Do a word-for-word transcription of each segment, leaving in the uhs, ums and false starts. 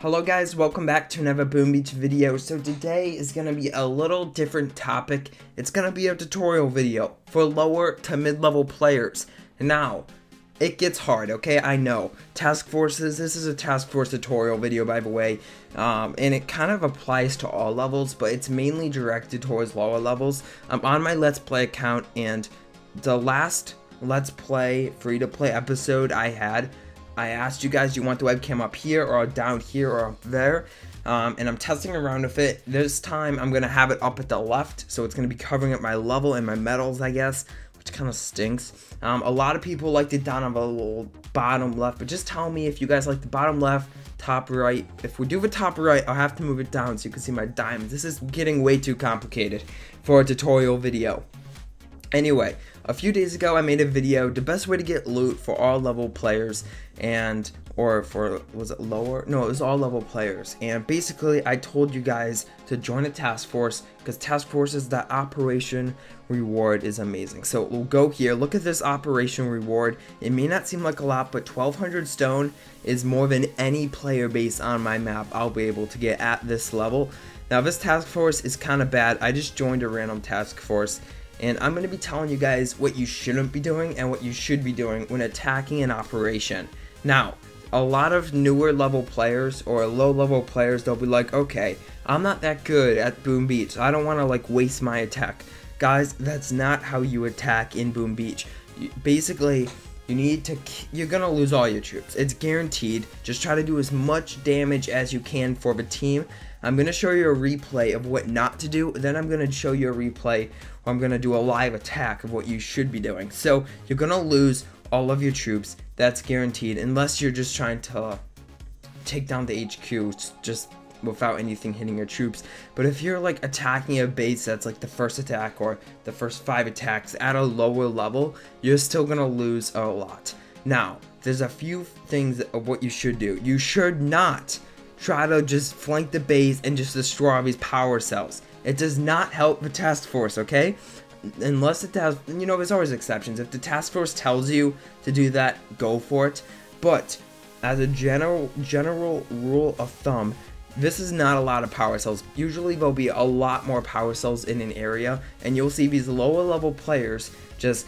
Hello guys, welcome back to another Boom Beach video. So today is going to be a little different topic. It's going to be a tutorial video for lower to mid-level players. Now, it gets hard, okay? I know. Task forces, this is a task force tutorial video, by the way. Um, and it kind of applies to all levels, but it's mainly directed towards lower levels. I'm on my Let's Play account, and the last Let's Play free-to-play episode I had, I asked you guys, do you want the webcam up here or down here or up there? Um, and I'm testing around with it. This time I'm going to have it up at the left, so it's going to be covering up my level and my medals, I guess, which kind of stinks. Um, a lot of people liked it down on the little bottom left, but just tell me if you guys like the bottom left, top right. If we do the top right, I'll have to move it down so you can see my diamonds. This is getting way too complicated for a tutorial video. Anyway, a few days ago I made a video, the best way to get loot for all level players, and or for, was it lower? No, it was all level players. And basically I told you guys to join a task force, because task forces, that operation reward is amazing. So we'll go here, look at this operation reward. It may not seem like a lot, but twelve hundred stone is more than any player base on my map I'll be able to get at this level. Now this task force is kind of bad. I just joined a random task force. And I'm going to be telling you guys what you shouldn't be doing and what you should be doing when attacking an operation. Now, a lot of newer level players or low level players, they'll be like, okay, I'm not that good at Boom Beach, so I don't want to like waste my attack. Guys, that's not how you attack in Boom Beach. You, basically, you need to, you're going to lose all your troops. It's guaranteed. Just try to do as much damage as you can for the team. I'm going to show you a replay of what not to do, then I'm going to show you a replay, or I'm going to do a live attack of what you should be doing. So, you're going to lose all of your troops, that's guaranteed, unless you're just trying to take down the H Q just without anything hitting your troops. But if you're like attacking a base that's like the first attack or the first five attacks at a lower level, you're still going to lose a lot. Now, there's a few things of what you should do. You should not try to just flank the base and just destroy all these power cells. It does not help the task force, okay? Unless it does, you know, there's always exceptions. If the task force tells you to do that, go for it. But as a general general rule of thumb, this is not a lot of power cells. Usually there'll be a lot more power cells in an area, and you'll see these lower level players just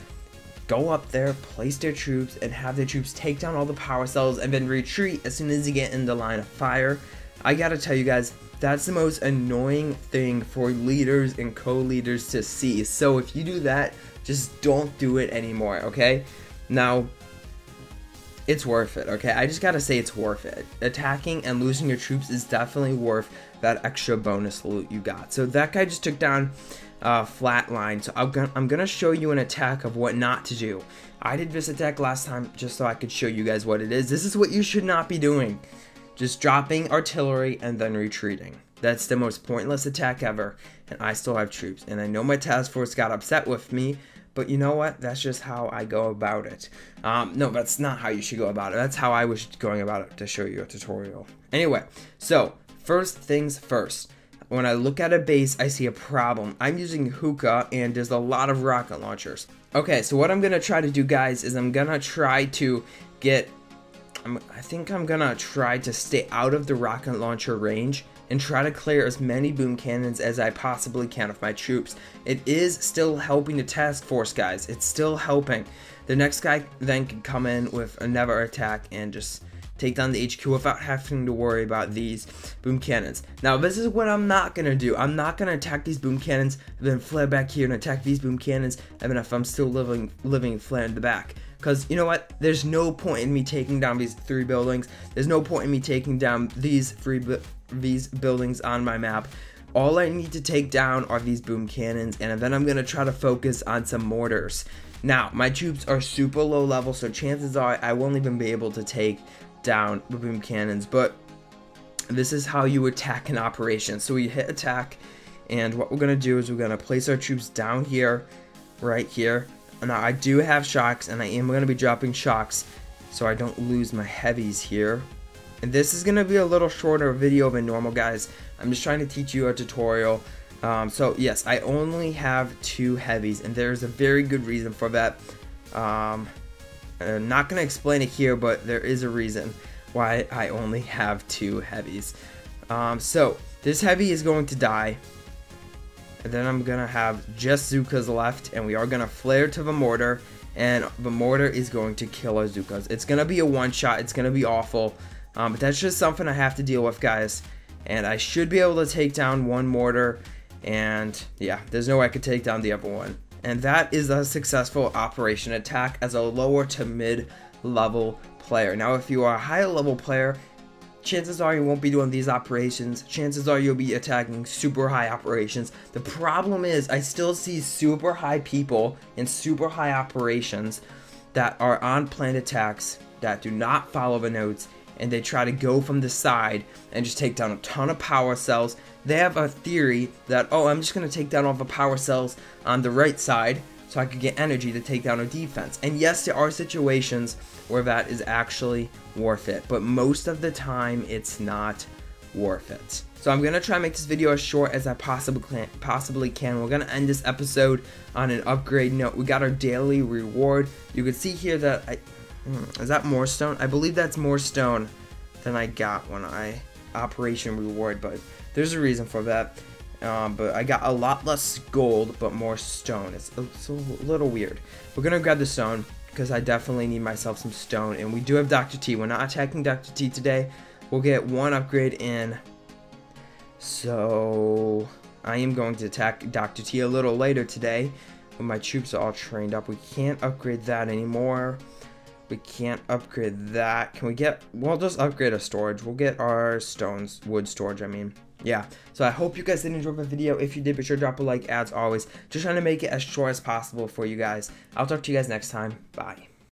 go up there, place their troops, and have their troops take down all the power cells and then retreat as soon as you get in the line of fire. I gotta tell you guys, that's the most annoying thing for leaders and co-leaders to see. So if you do that, just don't do it anymore, okay? Now, it's worth it, okay? I just gotta say it's worth it. Attacking and losing your troops is definitely worth that extra bonus loot you got. So that guy just took down Uh, flat line. So I'm gonna, I'm gonna show you an attack of what not to do. I did this attack last time just so I could show you guys what it is. This is what you should not be doing. Just dropping artillery and then retreating. That's the most pointless attack ever, and I still have troops, and I know my task force got upset with me, but you know what, that's just how I go about it. Um, no, that's not how you should go about it. That's how I was going about it to show you a tutorial. Anyway, so first things first. When I look at a base, I see a problem. I'm using Hookah, and there's a lot of rocket launchers. Okay, so what I'm gonna try to do, guys, is I'm gonna try to get, I'm, I think I'm gonna try to stay out of the rocket launcher range and try to clear as many boom cannons as I possibly can with my troops. It is still helping the task force, guys. It's still helping. The next guy then can come in with another attack and just take down the H Q without having to worry about these boom cannons. Now this is what I'm not gonna do. I'm not gonna attack these boom cannons and then flare back here and attack these boom cannons, even if I'm still living, living flare in the back. Cause you know what, there's no point in me taking down these three buildings. There's no point in me taking down these three bu these buildings on my map. All I need to take down are these boom cannons, and then I'm gonna try to focus on some mortars. Now, my troops are super low level, so chances are I won't even be able to take down with boom cannons, but this is how you attack an operation. So we hit attack, and what we're gonna do is we're gonna place our troops down here, right here. Now I do have shocks, and I am gonna be dropping shocks so I don't lose my heavies here. And this is gonna be a little shorter video than normal, guys. I'm just trying to teach you a tutorial. Um, so yes, I only have two heavies, and there's a very good reason for that. Um, I'm not going to explain it here, but there is a reason. why I only have two heavies. Um, so this heavy is going to die, and then I'm gonna have just Zookas left, and we are gonna flare to the mortar, and the mortar is going to kill our Zookas. It's gonna be a one shot, it's gonna be awful, um, but that's just something I have to deal with, guys. And I should be able to take down one mortar, and yeah, there's no way I could take down the other one. And that is a successful operation attack as a lower to mid level player. Now if you are a higher level player, chances are you won't be doing these operations. Chances are you'll be attacking super high operations. The problem is I still see super high people in super high operations that are on planned attacks that do not follow the notes, and they try to go from the side and just take down a ton of power cells. They have a theory that, oh, I'm just going to take down all the power cells on the right side so I could get energy to take down a defense. And yes, there are situations where that is actually worth it, but most of the time it's not worth it. So I'm going to try and make this video as short as I possibly can. Possibly can. We're going to end this episode on an upgrade note. We got our daily reward. You can see here that I... Is that more stone? I believe that's more stone than I got when I operation reward, but there's a reason for that. Um, but I got a lot less gold, but more stone. It's, it's a little weird. We're gonna grab the stone because I definitely need myself some stone. And we do have Doctor T. We're not attacking Doctor T today. We'll get one upgrade in. So I am going to attack Doctor T a little later today when my troops are all trained up. We can't upgrade that anymore. We can't upgrade that. Can we get, we'll just upgrade our storage. We'll get our stones, wood storage, I mean. Yeah, so I hope you guys did enjoy the video. If you did, be sure to drop a like as always. Just trying to make it as short as possible for you guys. I'll talk to you guys next time. Bye.